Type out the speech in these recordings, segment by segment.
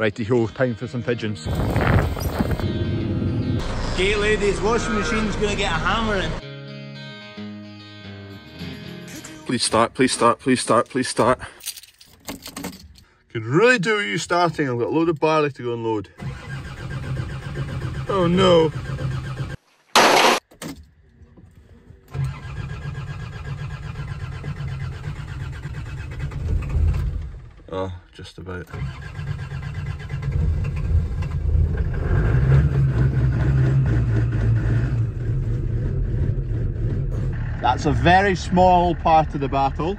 Righty ho, time for some pigeons. Okay ladies, washing machine's gonna get a hammering. Please start, please start, please start, please start. Could really do with you starting, I've got a load of barley to go and load. Oh no. Oh, just about. That's a very small part of the battle.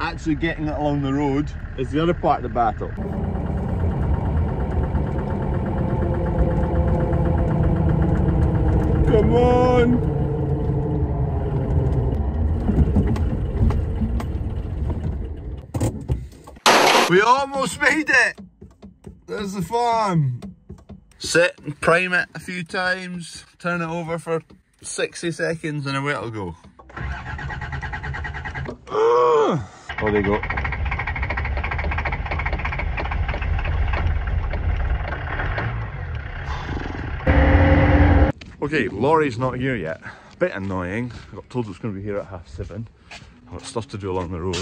Actually getting it along the road is the other part of the battle. Come on! We almost made it! There's the farm. Sit and prime it a few times, turn it over for 60 seconds and away it'll go. Oh, there you go. Okay, Laurie's not here yet. Bit annoying, I got told it was going to be here at 7:30. I've got stuff to do along the road.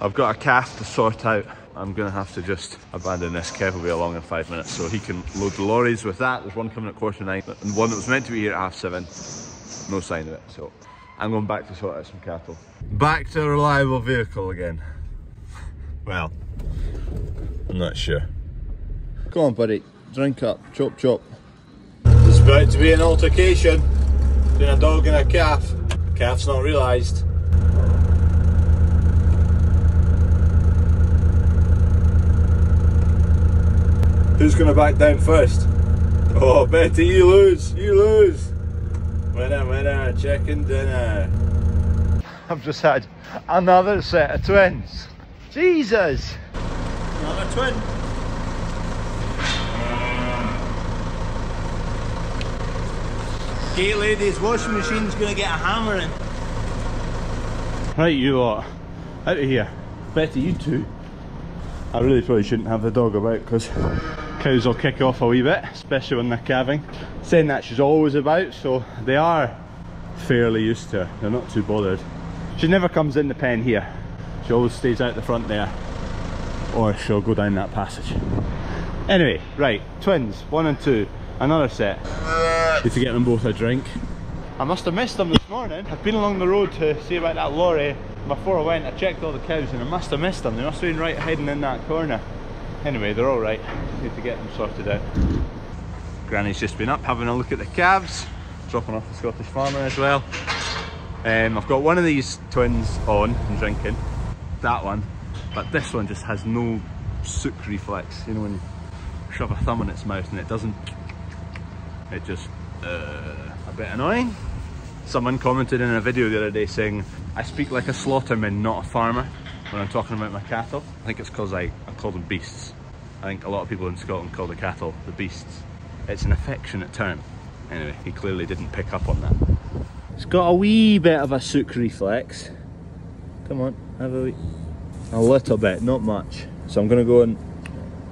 I've got a calf to sort out. I'm going to have to just abandon this. Kev will be along in 5 minutes, so he can load the lorries with that. There's one coming at 8:45, and one that was meant to be here at 7:30. No sign of it, so I'm going back to sort out some cattle. Back to a reliable vehicle again. Well, I'm not sure. Come on, buddy. Drink up. Chop, chop. There's about to be an altercation between a dog and a calf. The calf's not realised. Who's going to back down first? Oh, Betty, you lose, you lose. Winner, winner, chicken dinner. I've just had another set of twins. Jesus! Another twin. Okay ladies, washing machine's going to get a hammering. Right you lot, out of here. Betty, you two. I really probably shouldn't have the dog about because cows will kick off a wee bit, especially when they're calving. Saying that she's always about, so they are fairly used to her. They're not too bothered. She never comes in the pen here. She always stays out the front there, or she'll go down that passage. Anyway, right, twins, 1 and 2, another set. Need to get them both a drink. I must have missed them this morning. I've been along the road to see about that lorry. Before I went, I checked all the cows and I must have missed them. They must have been right hidden in that corner. Anyway, they're all right. Need to get them sorted out. Granny's just been up having a look at the calves, dropping off the Scottish farmer as well. I've got one of these twins on and drinking, that one, but this one just has no sook reflex. You know when you shove a thumb in its mouth and it doesn't, it just, a bit annoying. Someone commented in a video the other day saying, I speak like a slaughterman, not a farmer, when I'm talking about my cattle. I think it's because I call them beasts. I think a lot of people in Scotland call the cattle the beasts. It's an affectionate term. Anyway, he clearly didn't pick up on that. It's got a wee bit of a sook reflex. Come on, have a wee. A little bit, not much. So I'm going to go and...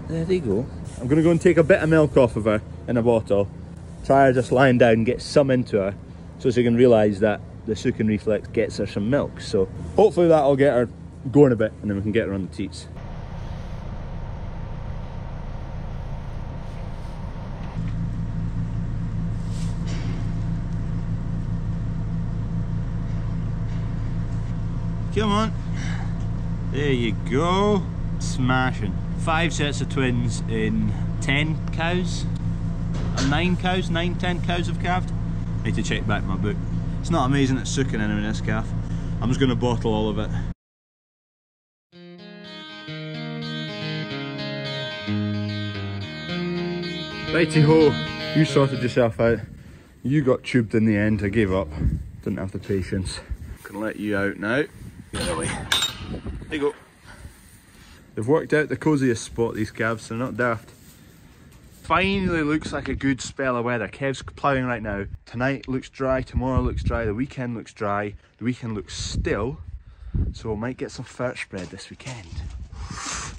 There they go. I'm going to go and take a bit of milk off of her in a bottle. Try her just lying down, get some into her. So she can realise that the sucking reflex gets her some milk. So hopefully that'll get her going a bit and then we can get her on the teats. Come on. There you go. Smashing. 5 sets of twins in 10 cows. 9 cows, 9, 10 cows have calved. I need to check back my book. It's not amazing at sucking in on this calf. I'm just going to bottle all of it. Righty ho, you sorted yourself out. You got tubed in the end, I gave up. Didn't have the patience. Can let you out now. Get away. There you go. They've worked out the cosiest spot, these calves, they're not daft. Finally looks like a good spell of weather. Kev's ploughing right now. Tonight looks dry, tomorrow looks dry, the weekend looks dry, the weekend looks still, so we might get some fert spread this weekend.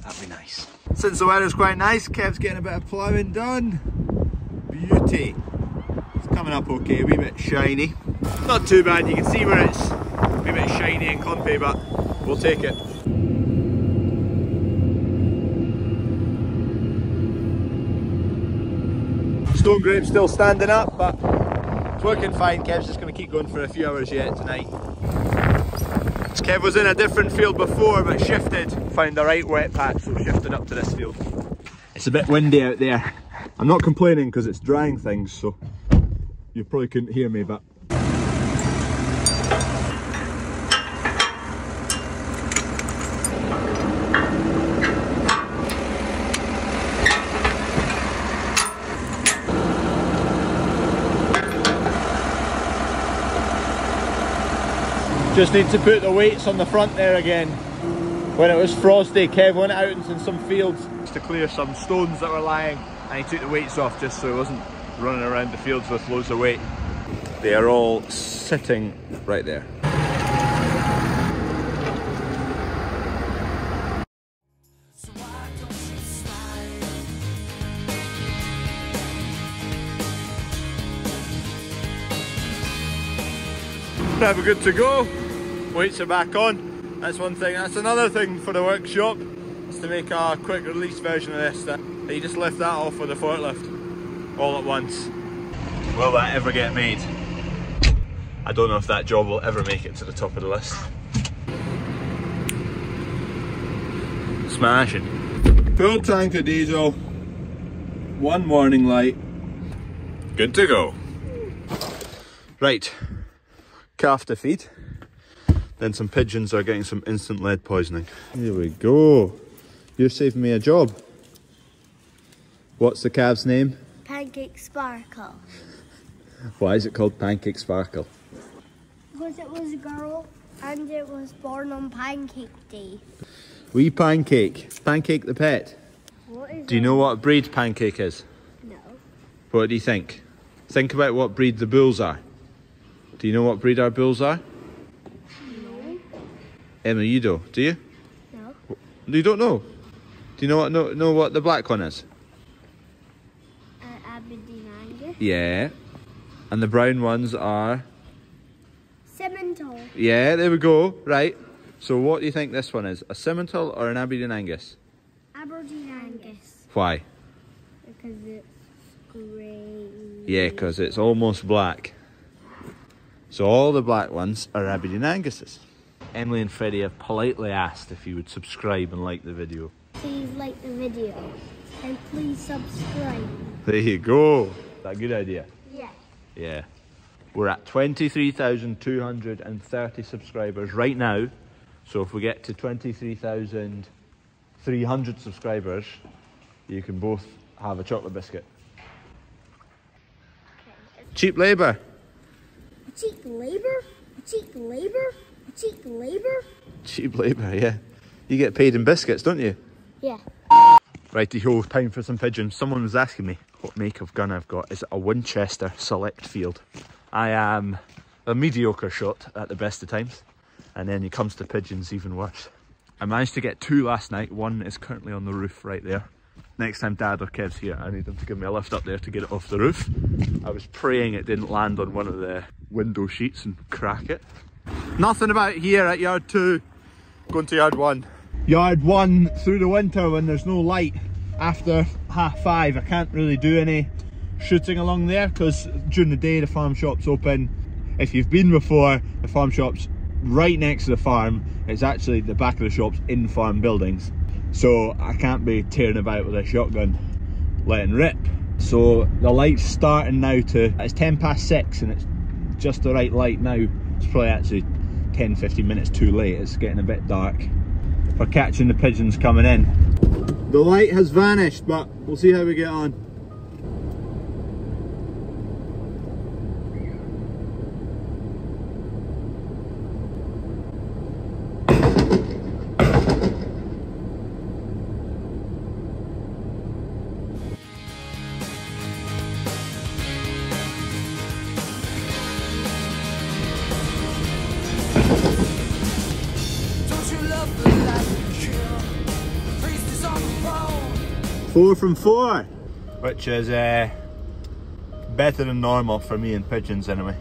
That'd be nice. Since the weather's quite nice, Kev's getting a bit of ploughing done. Beauty. It's coming up okay, a wee bit shiny. Not too bad, you can see where it's a wee bit shiny and clumpy, but we'll take it. Stone grape's still standing up, but it's working fine. Kev's just going to keep going for a few hours yet tonight. Kev was in a different field before, but shifted. Found the right wet patch, so shifted up to this field. It's a bit windy out there. I'm not complaining because it's drying things, so you probably couldn't hear me, but... Just need to put the weights on the front there again. When it was frosty, Kev went out into some fields to clear some stones that were lying, and he took the weights off just so he wasn't running around the fields with loads of weight. They are all sitting right there. Now we're good to go. Weights are back on. That's one thing. That's another thing for the workshop, is to make a quick release version of this, that you just lift that off with a forklift all at once. Will that ever get made? I don't know if that job will ever make it to the top of the list. Smashing. Full tank of diesel, one warning light. Good to go. Right. Calf to feed, then some pigeons are getting some instant lead poisoning. Here we go. You're saving me a job. What's the calf's name? Pancake Sparkle. Why is it called Pancake Sparkle? Because it was a girl and it was born on Pancake Day. Wee Pancake. Pancake the pet. What is do you know what breed Pancake is? No. What do you think? Think about what breed the bulls are. Do you know what breed our bulls are? No. Emma, you do you? No. You don't know? Do you know what the black one is? Aberdeen Angus. Yeah. And the brown ones are? Simmental. Yeah, there we go, right. So what do you think this one is? A Simmental or an Aberdeen Angus? Aberdeen Angus. Why? Because it's grey. Yeah, because it's almost black. So all the black ones are Aberdeen Anguses. Emily and Freddie have politely asked if you would subscribe and like the video. Please like the video and please subscribe. There you go. Is that a good idea? Yeah. Yeah. We're at 23,230 subscribers right now. So if we get to 23,300 subscribers, you can both have a chocolate biscuit. Okay. Cheap labour. Cheap labour? Cheap labour? Cheap labour? Cheap labour, yeah. You get paid in biscuits, don't you? Yeah. Righty-ho, time for some pigeons. Someone was asking me what make of gun I've got. Is it a Winchester Select Field? I am a mediocre shot at the best of times, and then it comes to pigeons even worse. I managed to get two last night. One is currently on the roof right there. Next time Dad or Kev's here, I need them to give me a lift up there to get it off the roof. I was praying it didn't land on one of the window sheets and crack it. Nothing about here at yard two. Going to yard one. Yard one through the winter when there's no light after 5:30. I can't really do any shooting along there because during the day the farm shop's open. If you've been before, the farm shop's right next to the farm. It's actually the back of the shop's in farm buildings. So I can't be tearing about with a shotgun, letting rip. So the light's starting now to, it's 6:10 and it's just the right light now. It's probably actually 10, 15 minutes too late. It's getting a bit dark for catching the pigeons coming in. The light has vanished, but we'll see how we get on. Don't you love the life you kill? Priest is on the phone. 4 from 4. Which is better than normal for me in pigeons anyway.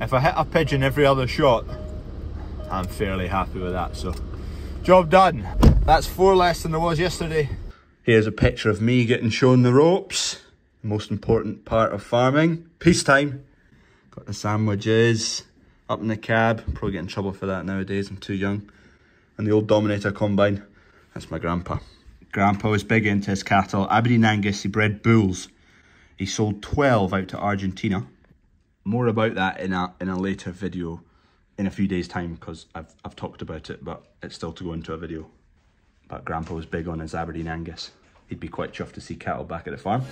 If I hit a pigeon every other shot, I'm fairly happy with that, so job done. That's 4 less than there was yesterday. Here's a picture of me getting shown the ropes. The most important part of farming. Peacetime. Got the sandwiches. Up in the cab. Probably get in trouble for that nowadays, I'm too young. And the old Dominator combine. That's my grandpa. Grandpa was big into his cattle. Aberdeen Angus, he bred bulls. He sold 12 out to Argentina. More about that in a later video in a few days' time, because I've talked about it, but it's still to go into a video. But Grandpa was big on his Aberdeen Angus. He'd be quite chuffed to see cattle back at the farm.